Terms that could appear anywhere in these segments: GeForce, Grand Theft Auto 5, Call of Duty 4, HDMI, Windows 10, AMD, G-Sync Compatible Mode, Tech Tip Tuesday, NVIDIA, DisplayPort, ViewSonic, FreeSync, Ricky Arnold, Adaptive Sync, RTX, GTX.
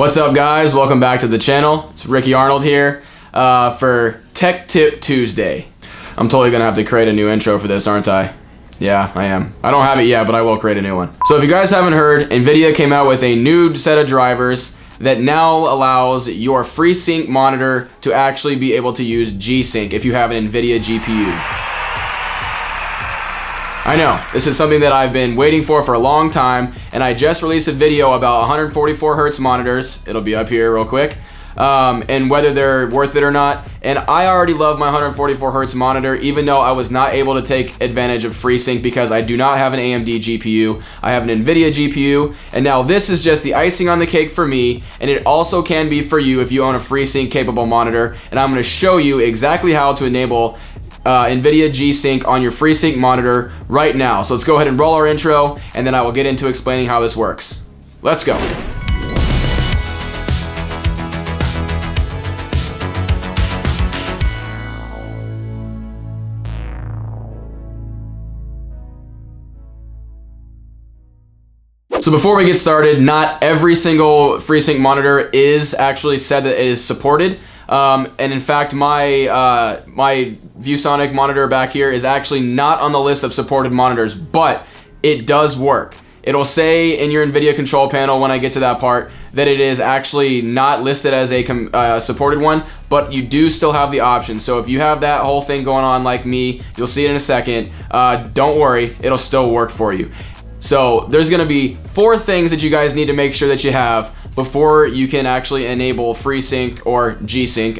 What's up, guys? Welcome back to the channel. It's Ricky Arnold here for Tech Tip Tuesday. I'm totally gonna have to create a new intro for this, aren't I? Yeah, I am. I don't have it yet, but I will create a new one. So if you guys haven't heard, NVIDIA came out with a new set of drivers that now allows your FreeSync monitor to actually be able to use G-Sync if you have an NVIDIA GPU. I know, this is something that I've been waiting for a long time, and I just released a video about 144Hz monitors. It'll be up here real quick, and whether they're worth it or not. And I already love my 144Hz monitor, even though I was not able to take advantage of FreeSync because I do not have an AMD GPU. I have an NVIDIA GPU, and now this is just the icing on the cake for me, and it also can be for you if you own a FreeSync capable monitor. And I'm gonna show you exactly how to enable NVIDIA G-Sync on your FreeSync monitor right now. So let's go ahead and roll our intro, and then I will get into explaining how this works. Let's go. So before we get started, not every single FreeSync monitor is actually said that it is supported. And in fact, my ViewSonic monitor back here is actually not on the list of supported monitors, but it does work. It'll say in your NVIDIA control panel when I get to that part that it is actually not listed as a supported one, but you do still have the option. So if you have that whole thing going on like me, you'll see it in a second. Don't worry, it'll still work for you. So there's gonna be four things that you guys need to make sure that you have before you can actually enable FreeSync or G-Sync,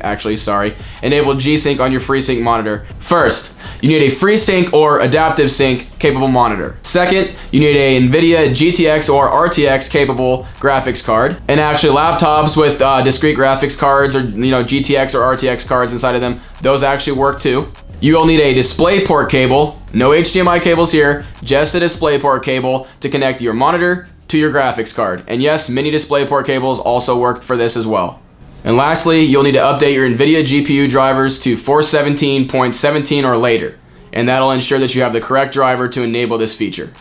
enable G-Sync on your FreeSync monitor. First, you need a FreeSync or Adaptive Sync capable monitor. Second, you need a NVIDIA GTX or RTX capable graphics card. And actually, laptops with discrete graphics cards or GTX or RTX cards inside of them, those actually work too. You'll need a DisplayPort cable, no HDMI cables here, just a DisplayPort cable to connect your monitor to your graphics card. And yes, mini DisplayPort cables also work for this as well. And lastly, you'll need to update your NVIDIA GPU drivers to 417.17 or later. And that'll ensure that you have the correct driver to enable this feature.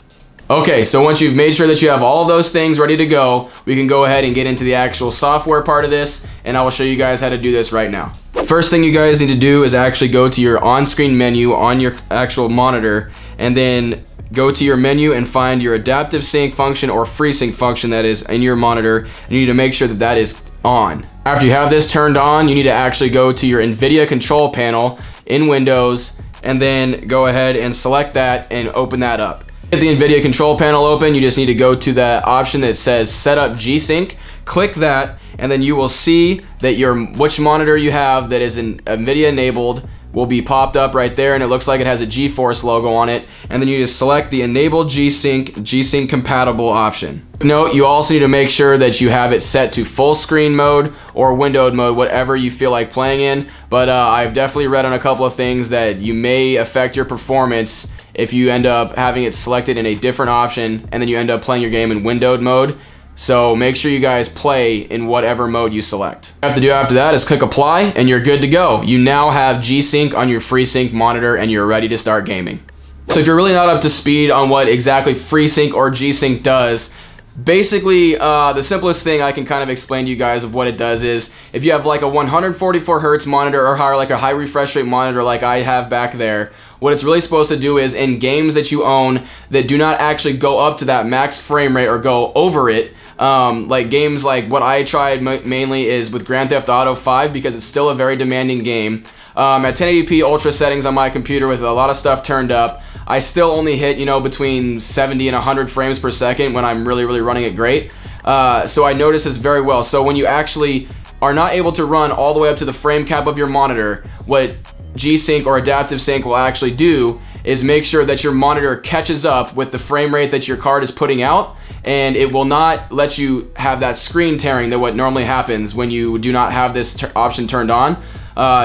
Okay, so once you've made sure that you have all those things ready to go, we can go ahead and get into the actual software part of this, and I will show you guys how to do this right now. First thing you guys need to do is actually go to your on-screen menu on your actual monitor, and then go to your menu and find your Adaptive Sync function or FreeSync function that is in your monitor, and you need to make sure that that is on. After you have this turned on, you need to actually go to your NVIDIA control panel in Windows, and then go ahead and select that and open that up. Get the NVIDIA control panel open, you just need to go to the option that says Set Up G-Sync, click that, and then you will see that which monitor you have that is NVIDIA enabled will be popped up right there, and it looks like it has a GeForce logo on it, and then you just select the Enable G-Sync, G-Sync Compatible option. Note, you also need to make sure that you have it set to full screen mode or windowed mode, whatever you feel like playing in, but I've definitely read on a couple of things that you may affect your performance if you end up having it selected in a different option and then you end up playing your game in windowed mode. So make sure you guys play in whatever mode you select. What you have to do after that is click apply, and you're good to go. You now have G-Sync on your FreeSync monitor and you're ready to start gaming. So if you're really not up to speed on what exactly FreeSync or G-Sync does, basically the simplest thing I can kind of explain to you guys of what it does is if you have like a 144Hz monitor or higher, like a high refresh rate monitor like I have back there, what it's really supposed to do is in games that you own that do not actually go up to that max frame rate or go over it, like games like what I tried mainly is with Grand Theft Auto 5 because it's still a very demanding game. At 1080p ultra settings on my computer with a lot of stuff turned up, I still only hit between 70 and 100 frames per second when I'm really running it great. So I notice this very well. So when you actually are not able to run all the way up to the frame cap of your monitor, what G-Sync or Adaptive Sync will actually do is make sure that your monitor catches up with the frame rate that your card is putting out, and it will not let you have that screen tearing that what normally happens when you do not have this option turned on.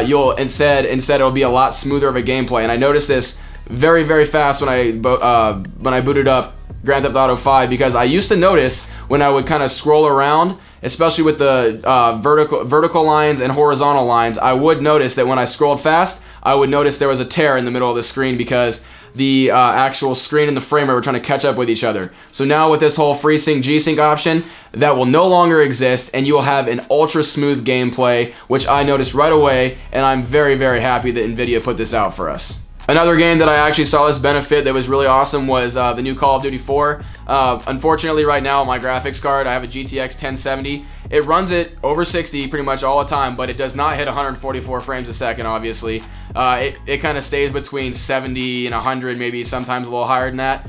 You'll instead it'll be a lot smoother of a gameplay, and I noticed this very fast when I booted up Grand Theft Auto 5 because I used to notice when I would kind of scroll around, especially with the vertical lines and horizontal lines, I would notice that when I scrolled fast, I would notice there was a tear in the middle of the screen because the actual screen and the frame rate were trying to catch up with each other. So now with this whole FreeSync G-Sync option, that will no longer exist, and you will have an ultra smooth gameplay, which I noticed right away, and I'm very, very happy that NVIDIA put this out for us. Another game that I actually saw this benefit that was really awesome was the new Call of Duty 4. Unfortunately right now my graphics card, I have a GTX 1070. It runs it over 60 pretty much all the time, but it does not hit 144 frames a second, obviously. It kind of stays between 70 and 100, maybe sometimes a little higher than that.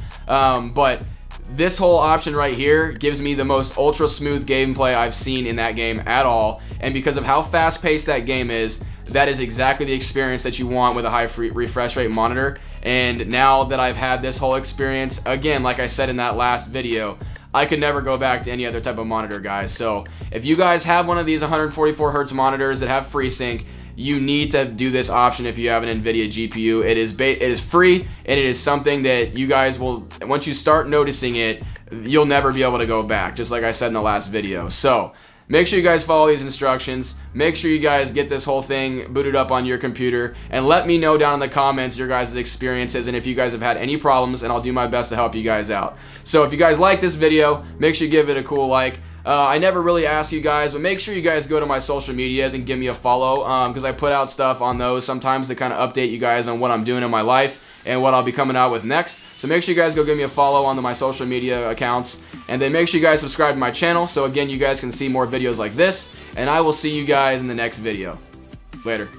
But this whole option right here gives me the most ultra smooth gameplay I've seen in that game at all. And because of how fast paced that game is, that is exactly the experience that you want with a high refresh rate monitor. And now that I've had this whole experience, again, like I said in that last video, I could never go back to any other type of monitor, guys. So if you guys have one of these 144 hertz monitors that have FreeSync, you need to do this option if you have an NVIDIA GPU. It is free, and it is something that you guys will, once you start noticing it, you'll never be able to go back, just like I said in the last video. So make sure you guys follow these instructions. Make sure you guys get this whole thing booted up on your computer, and let me know down in the comments your guys' experiences and if you guys have had any problems, and I'll do my best to help you guys out. So if you guys like this video, make sure you give it a cool like. I never really ask you guys, but make sure you guys go to my social medias and give me a follow, because I put out stuff on those sometimes to kind of update you guys on what I'm doing in my life and what I'll be coming out with next. So make sure you guys go give me a follow on my social media accounts, and then make sure you guys subscribe to my channel so again you guys can see more videos like this, and I will see you guys in the next video. Later.